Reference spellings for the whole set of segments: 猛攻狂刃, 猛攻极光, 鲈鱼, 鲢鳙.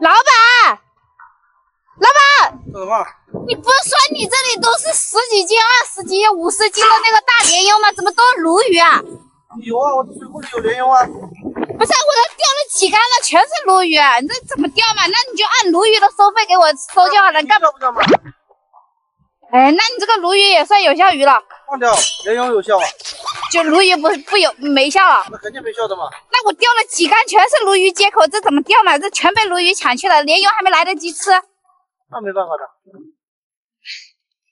老板，老板，你不是说你这里都是10几斤、20斤、50斤的那个大鲢鳙吗？怎么都是鲈鱼啊？有啊，我水库里有鲢鳙啊。不是，我这钓了几竿了，全是鲈鱼，你这怎么钓嘛？那你就按鲈鱼的收费给我收就好了，你干不干嘛？哎，那你这个鲈鱼也算有效鱼了。放掉，鲢鳙有效啊。就鲈鱼没效了，那肯定没效的嘛。那我钓了几竿全是鲈鱼接口，这怎么钓嘛？这全被鲈鱼抢去了，鲢鳙还没来得及吃。那没办法的。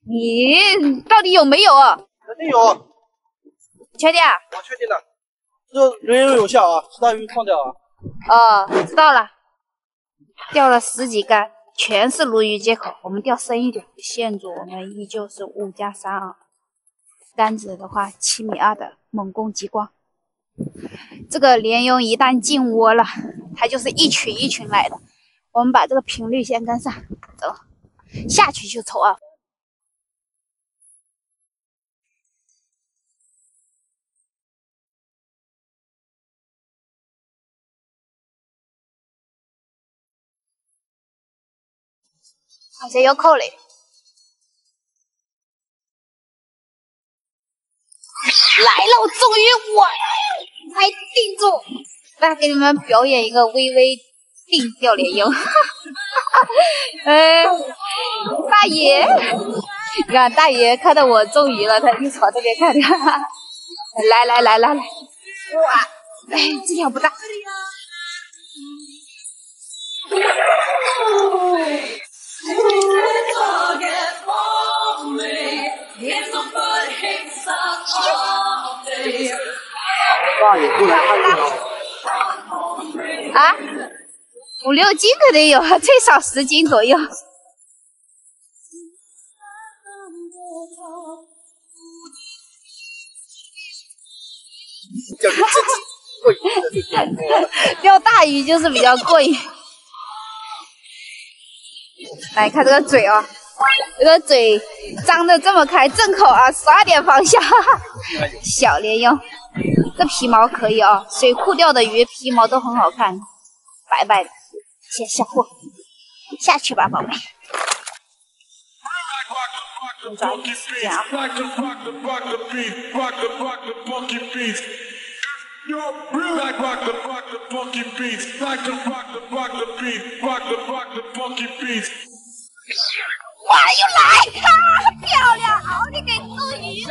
你到底有没有？肯定有。确定啊？我确定的。这鲢鳙有效啊，其他鱼放掉啊。哦，知道了。钓了10几竿，全是鲈鱼接口。我们钓深一点，线组我们依旧是5+3啊。杆子的话，7.2米的猛攻极光。这个鲢鳙一旦进窝了，它就是一群一群来的。我们把这个频率先跟上，走，下去就瞅啊。好像又扣了。 来了，终于我才定住。来给你们表演一个微微定钓鲢鳙。大爷，你看大爷看到我中鱼了，他就朝这边看。来，哇，哎，这条不大。大爷过来看看啊，5、6斤肯定有，最少10斤左右。钓大鱼就是比较过瘾。来看这个嘴啊、哦，这个嘴张得这么开，正口啊，12点方向，小鲢鳙。 这皮毛可以啊，水库钓的鱼皮毛都很好看，白白的。先下货，下去吧，宝贝。先抓紧时间啊！哇，又来！啊，漂亮，熬你给揍鱼了！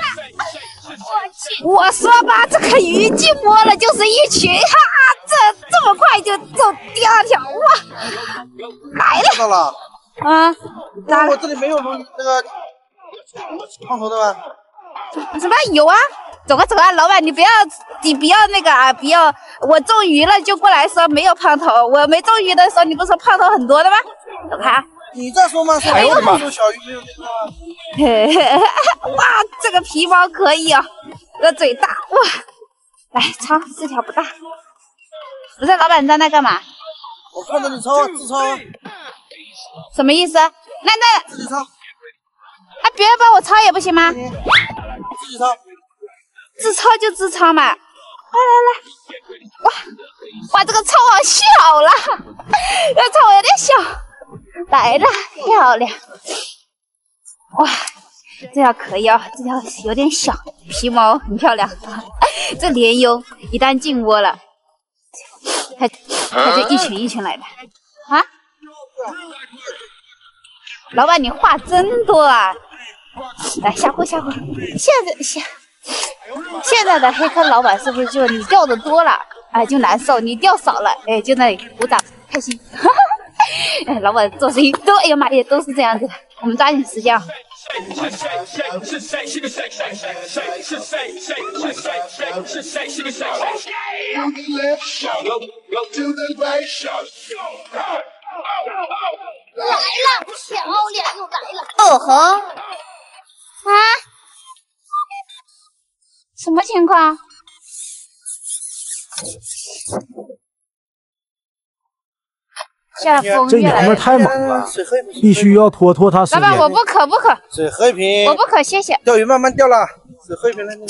我说吧，这个鱼进窝了就是一群，哈、啊，这么快就走第二条哇，来了！看到了啊，我这里没有那个胖头的吗？什么有啊？走啊，老板你不要那个啊，不要我中鱼了就过来说没有胖头，我没中鱼的时候你不是说胖头很多的吗？走开啊！ 你这说吗？哎呦我的妈！小鱼没有那个。哇，这个皮毛可以啊、哦，这个嘴大哇！来抄，这条不大。不是，老板你在那干嘛？我看着你抄，自抄。什么意思？那自己抄。啊，别人帮我抄也不行吗？自己抄。自抄就自抄嘛。来，哇，这个抄网小了，这抄网有点小。 来了，漂亮！哇，这条可以啊、哦，这条有点小，皮毛很漂亮。这鲢鳙一旦进窝了，它就一群一群来的啊！老板，你话真多啊！来下货！现在的黑客老板是不是就你钓的多了，哎就难受；你钓少了，哎就那里鼓掌开心。哈哈。 哎，老板做生意都，哎呀妈呀，都是这样子的。我们抓紧时间啊！来了，漂亮，又来了！哦吼！啊？什么情况？ 下风这娘们太猛了，必须要拖他时间。老板，我不渴。水喝一瓶。我不渴，谢谢。钓鱼慢慢钓了，水喝一瓶，来，喝点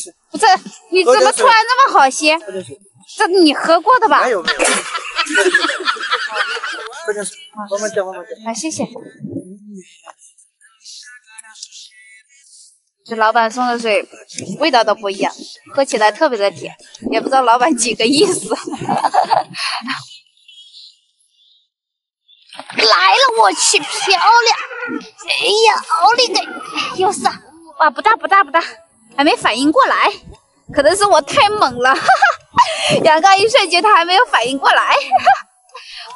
水。不是，你怎么突然这么好心？喝点水。这你喝过的吧？没有。不行，慢慢讲，慢慢讲。啊，谢谢。这老板送的水味道都不一样，喝起来特别的甜，也不知道老板几个意思。来了，我去，漂亮！哎呀，奥利给！又撒！哇，不大不大不大，还没反应过来，可能是我太猛了。哈哈，阳刚一瞬间他还没有反应过来。哈哈，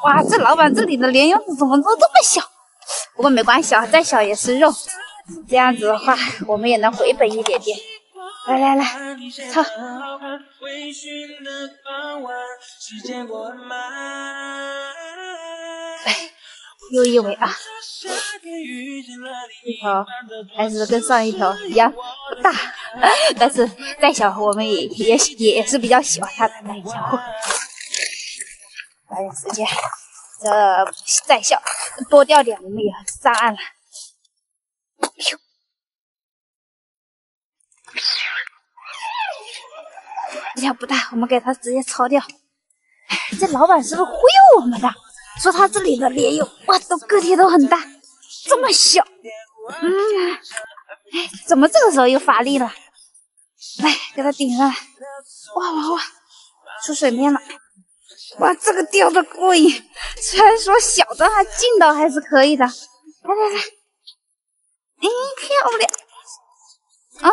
哇，这老板这里的莲蓉怎么都这么小？不过没关系啊，再小也是肉。 这样子的话，我们也能回本一点点。来来来，操！哎，又一尾啊！这条还是跟上一条一样不大，但是再小我们也是比较喜欢它的那一条。抓紧时间，这再小多钓点我们也上岸了。 这条不大，我们给它直接抄掉。这老板是不是忽悠我们的？说他这里的莲友，哇，都个体都很大，这么小。嗯，哎，怎么这个时候又乏力了？来，给它顶上来。哇哇哇，出水面了！哇，这个钓的过瘾。虽然说小的，它劲道还是可以的。来来来，哎，漂亮！哦。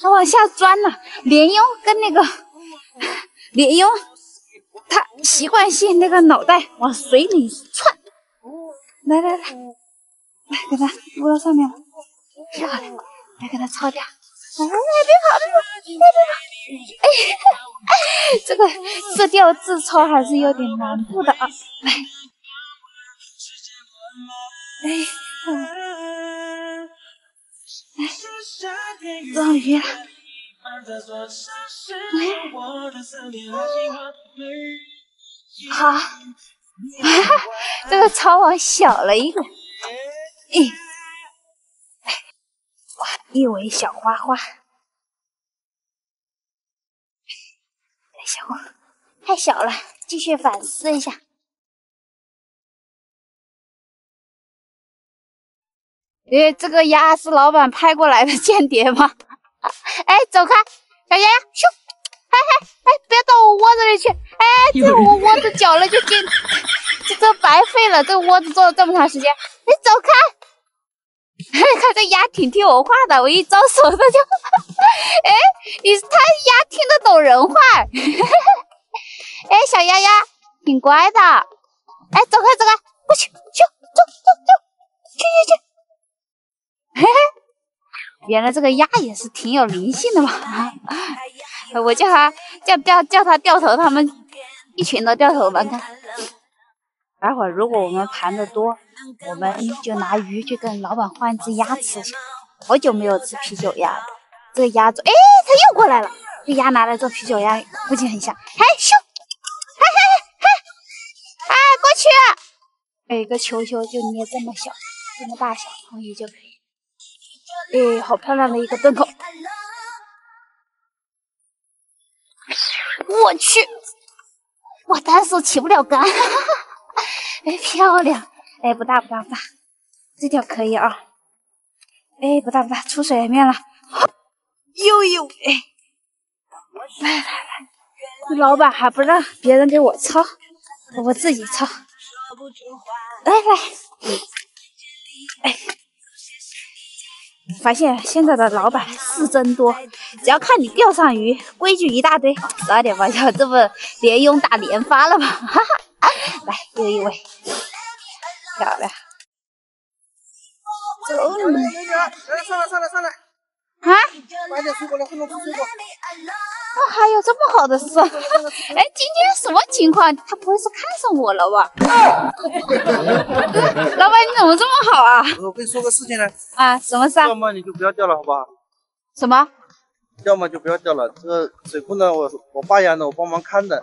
它往下钻了，莲蓉跟那个莲蓉，它习惯性那个脑袋往水里窜。来来来，来给它撸到上面了，漂亮！来给它抄掉。来来来，别跑，别跑，别跑！哎，这个自钓自抄还是有点难度的啊。来，哎。 终于了！好，这个抄网小了一点。哎，哇，一尾小花花！小花太小了，继续反思一下。 因为这个鸭是老板派过来的间谍吗？哎，走开，小鸭鸭，咻！哎哎哎，别到我窝子里去！哎，这我窝子搅了就进，这白费了，这窝子做了这么长时间。你走开！哎，看这鸭挺听我话的，我一招手它就……哎，它鸭听得懂人话。哎，小鸭鸭挺乖的。哎，走开走开，我去，去，走走走，去去去。 嘿嘿，原来这个鸭也是挺有灵性的嘛！我叫它叫它掉头，它们一群都掉头嘛。看，待会儿如果我们盘的多，我们就拿鱼去跟老板换一只鸭吃去。好久没有吃啤酒鸭了，这个鸭子，哎，它又过来了。这鸭拿来做啤酒鸭，估计很香。嘿咻，嘿嘿嘿，哎，过去！每个球球就捏这么小，这么大小，然后也就可以。 哎，好漂亮的一个洞口！我去，我单手起不了杆。哎，漂亮！哎，不大不大不大，这条可以啊。哎，不大不大，出水面了。呦呦，哎，来来来，老板还不让别人给我抄，我自己抄。来来，哎。 发现现在的老板是真多，只要看你钓上鱼，规矩一大堆。12点半就这么连拥打连发了吧？哈哈，来又一位，漂亮！走你！来上来上来上来！啊！买点水果来，喝点水果。啊，还有这么好的事！哎，今天什么情况？他不会是看上我了吧？老板，你怎么这么好啊？我跟你说个事情呢。啊，什么事？要么你就不要钓了，好不好？什么？要么就不要钓了。这个水库呢，我爸养的，我帮忙看的。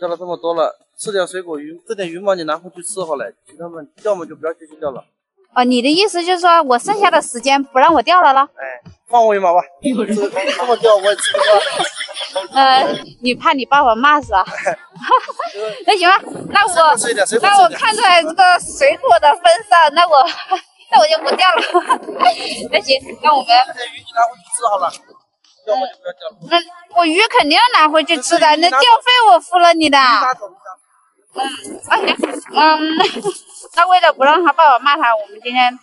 钓了这么多了，吃点水果鱼，这点鱼嘛，你拿回去吃好了。其他们要么就不要继续钓了。 哦，你的意思就是说我剩下的时间不让我钓了了？哎，放我一马吧，这么钓我也吃不到。你怕你爸爸骂是吧？那行吧，那我看出来这个水果的分散，那我就不掉了。那行，那我们鱼你拿回去吃好了，要不就不要掉了。那我鱼肯定要拿回去吃的，那钓费我付了你的。那为了不让他爸爸骂他，我们今天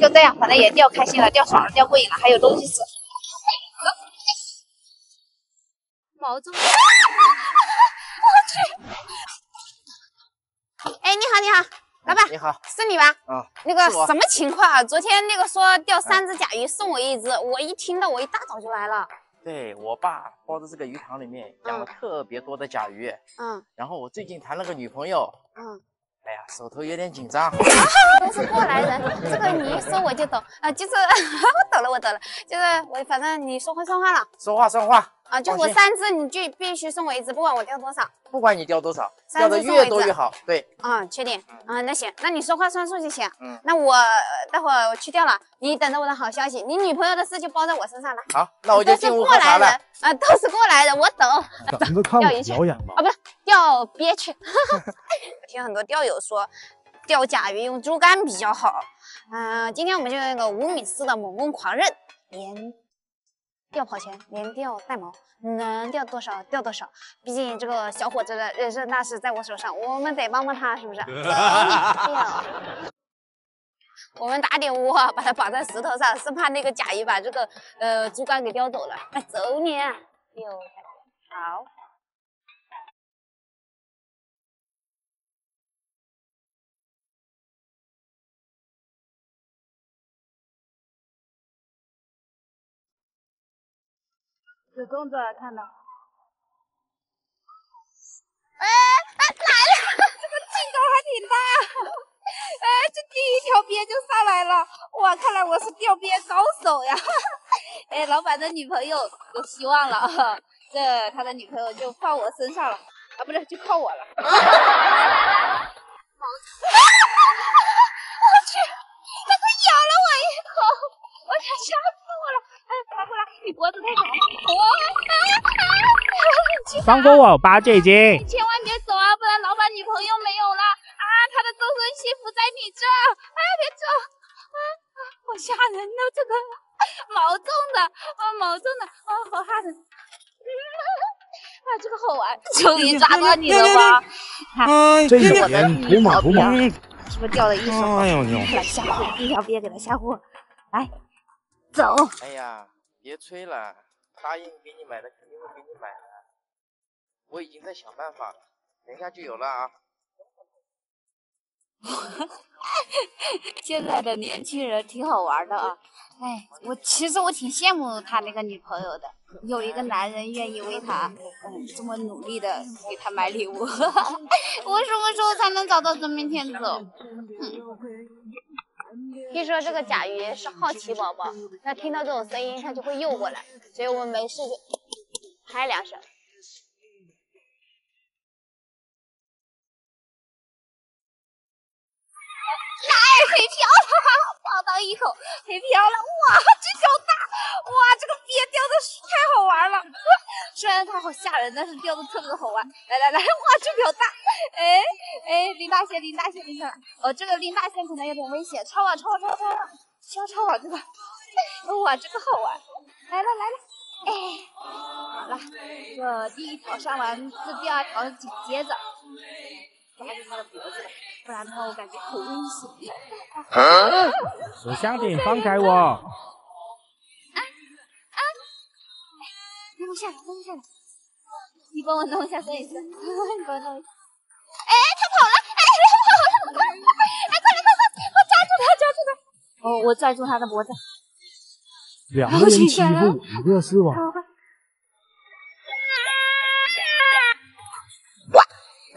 就这样，反正也钓开心了，钓爽了，钓过瘾了，还有东西吃。毛总。哎，你好，你好，老板，你好，是你吧？啊，那个什么情况啊？昨天那个说钓3只甲鱼送我1只，我一听到我一大早就来了。对，我爸包的这个鱼塘里面养了特别多的甲鱼。嗯。然后我最近谈了个女朋友。嗯。哎呀，手头有点紧张。都是过来人，这个你一说我就懂啊，就是我懂了，我懂了，就是我反正你说话算话了。说话算话。啊，就我3只，你就必须送我1只，不管我钓多少。不管你钓多少，钓的越多越好。对。啊，确定。啊，那行，那你说话算数就行。嗯。那我待会儿我去钓了，你等着我的好消息。你女朋友的事就包在我身上了。好，那我就进屋喝茶了。啊，都是过来人，我懂。咱们看我表演吧。啊，不是，钓鳖去。听很多钓友说，钓甲鱼用猪肝比较好。今天我们就用一个5.4米的猛攻狂刃，连钓跑钳，连钓带毛，能钓多少钓多少。毕竟这个小伙子的人生大事在我手上，我们得帮帮他，是不是？我们打点窝，把它绑在石头上，生怕那个甲鱼把这个猪肝给叼走了。哎，走你，钓好。有动作看到，哎，来了！这个劲头还挺大，哎，这第一条鳖就上来了，哇，看来我是钓鳖高手呀！哎，老板的女朋友有希望了啊，这他的女朋友就放我身上了，啊，不是，就靠我了。我去，那它咬了我一口，我想吓死我了。拿过来，你脖子太长了。双锅网8斤。你千万别走啊，不然老板女朋友没有了啊！她的终身幸福在你这儿。哎，别走！啊，好吓人呐，这个毛重的啊，毛重的啊，好吓人！啊，这个好玩，终于抓到你了吧？看，这是我的鱼毛鳖，是不是掉了一手？哎呦牛！来吓唬，一条鳖给它吓唬，来。走！哎呀，别吹了，答应给你买的肯定会给你买的，我已经在想办法了，等一下就有了啊。现在的年轻人挺好玩的啊，哎，其实我挺羡慕他那个女朋友的，有一个男人愿意为他，这么努力的给他买礼物，我什么时候才能找到真命天子？听说这个甲鱼是好奇宝宝，那听到这种声音它就会诱过来，所以我们没事就拍2声。哎，黑漂了，抱到一口，黑漂了，哇，这条大，哇，这个鳖钓的太好玩了，虽然它好吓人，但是钓的特别好玩。来来来，哇，这条大，哎哎，拎大线，拎大线，拎上来。哦，这个拎大线可能有点危险，抄啊抄啊抄啊抄啊，先抄啊这个，哇，这个好玩。来了来了，哎，好了，我第一条上完，这第二条紧接着。抓住他的脖子，不然的话我感觉很危险。石箱顶，放开我！啊！弄下来，弄下来！你帮我弄一下摄影师，你帮我弄一下。哎，他跑了！哎，他跑了！哎，快来快快，我抓住他，抓住他！哦，我拽住他的脖子。两个人欺负我一个是吧？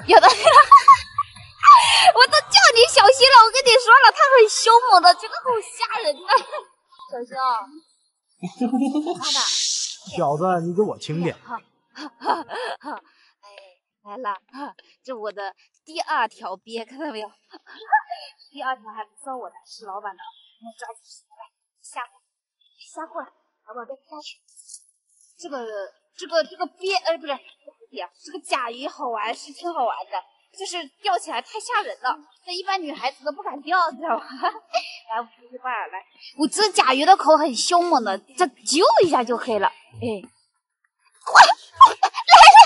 有的。我都叫你小心了，我跟你说了，他很凶猛的，这个好吓人的，小心啊！小子，你给我轻点。哎，来了，这我的第2条鳖，看到没有？第2条还不算我的，是老板的，我抓紧时间来吓唬，老板别下去。这个鳖，不对，点，这个甲鱼好玩是挺好玩的，就是钓起来太吓人了，那一般女孩子都不敢钓，知道吗？来，不是吧？来，我这甲鱼的口很凶猛的，这揪一下就黑了。哎，哇，来了！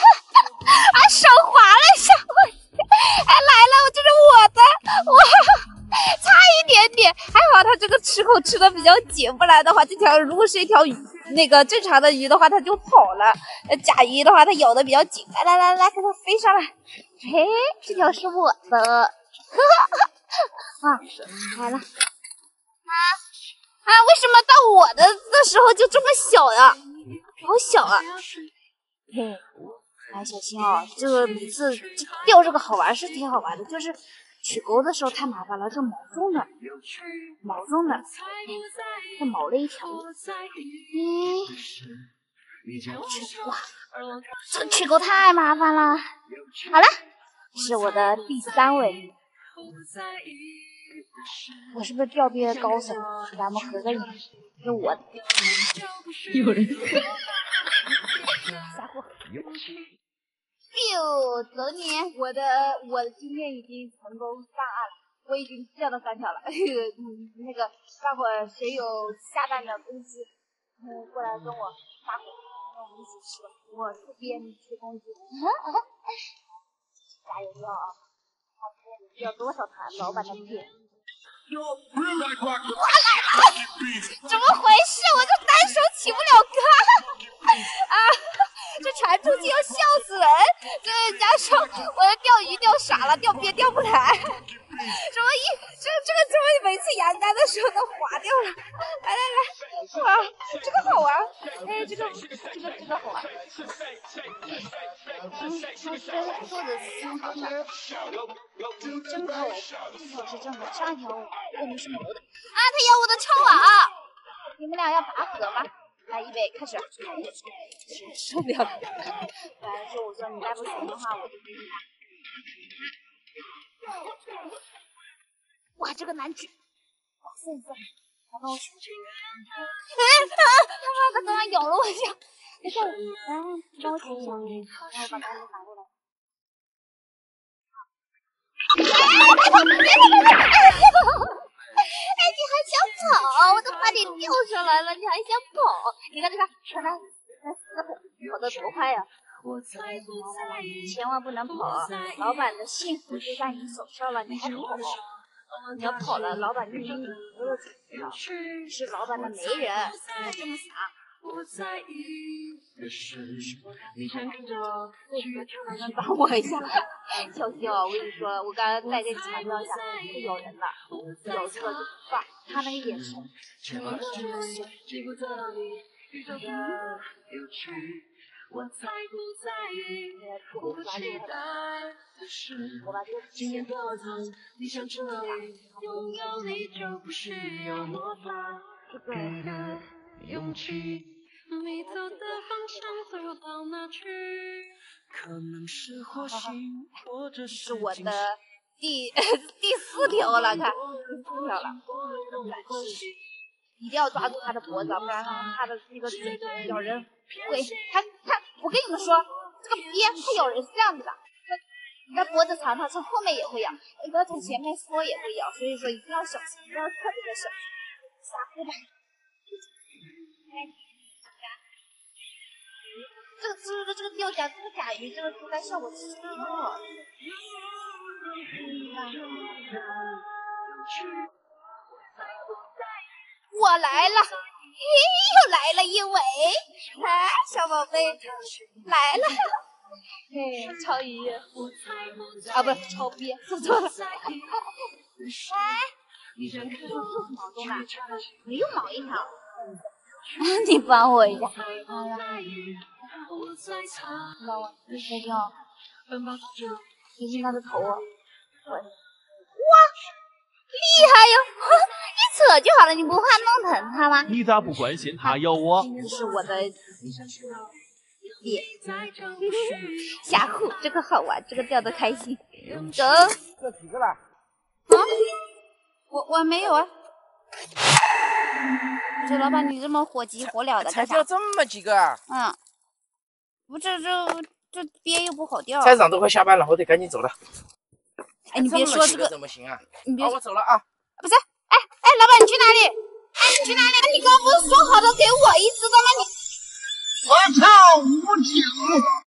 啊，手滑了一下，哎，来了，这是我的，哇，差一点点，还好它这个吃口吃的比较紧，不然的话，这条如果是一条鱼。 那个正常的鱼的话，它就跑了；甲鱼的话，它咬的比较紧。来来来来，给它飞上来！哎，这条是我的，哈哈，啊，来了！啊，为什么到我的的时候就这么小呀？好小啊！嘿，哎，小心哦！这个每次钓这个好玩是挺好玩的，就是。 取钩的时候太麻烦了，这毛重了，毛重了，这毛了一条，哇，这取钩太麻烦了。好了，是我的第三尾，我是不是钓别高手？咱们合个影，是我的。有人撒货。biu 走你！我今天已经成功上岸了，我已经钓到3条了。那个大伙谁有下蛋的公鸡，过来跟我搭伙，让我们一起吃吧。我这边吃公鸡，加油啊！要多少盘，老板的店。我来了！怎么回事？我这单手起不了竿啊！ 这传出去要笑死人！这人家说我要钓鱼钓傻了，钓鳖钓不来，什么一这个怎么每次扬竿的时候都滑掉了？来来来，哇，这个好玩！哎，这个好玩！坐着真好玩，真可爱，我是正的，上一条我们是牛的啊，他咬我的超网，你们俩要拔河吗？ 来，预备，开始！受不了了！本来说我说你再不行的话，我就给你打。哇，这个难举！哇塞塞，来帮我举！他妈的，刚刚咬了我一下！没事，来，帮我举一下，然后把杆子拿过来。哎，你还想跑？我都把你钓上来了，你还想跑？你看，你看，看他，跑得多快呀！千万不能跑，老板的幸福就在你手上了，你还跑？你要跑了，老板就给你丢了钱，是老板的媒人，你这么傻。 我在意的是，你看着，能不能帮我一下？小心哦，我跟你说，我刚刚再给你强调一下，会咬人了，咬住了就不放。他那个眼神，我把这个时间过去，你想这里拥有你就不需要魔法。给的勇气。 你走的方向走到哪去？可能是火星，或者是我的第4条了，看第4条了，一定要抓住他的脖子，不然他的那个嘴咬人会。他，我跟你们说，这个鳖它咬人是这样子的，它脖子长，它从后面也会咬，它从前面缩也会咬，所以说一定要小心，一定要特别的小心，撒货吧。 这个钓甲，这个甲鱼，这个竹竿效果其实挺好的。我来了，又来了一尾，来，小宝贝，来了。哎，超鱼啊，不是超鳖，说错了。来，毛多吧？没有毛一条。 你帮我一下，好了，帮我，你小心哦，别进他的头哦。哇，厉害哟！一扯就好了，你不怕弄疼他吗？你咋不关心他咬我？这是我的脸，吓唬，这个好玩，这个钓得开心。走。这几个了？啊？我没有啊。 这老板，你这么火急火燎的，才钓这么几个？嗯，我这这鳖又不好钓。再长都快下班了，我得赶紧走了。哎，你别说这个怎么行啊？你别，我走了啊。不是，哎，老板你去哪里？哎，你去哪里？你刚不是说好的给我一只的吗？你我操，无情！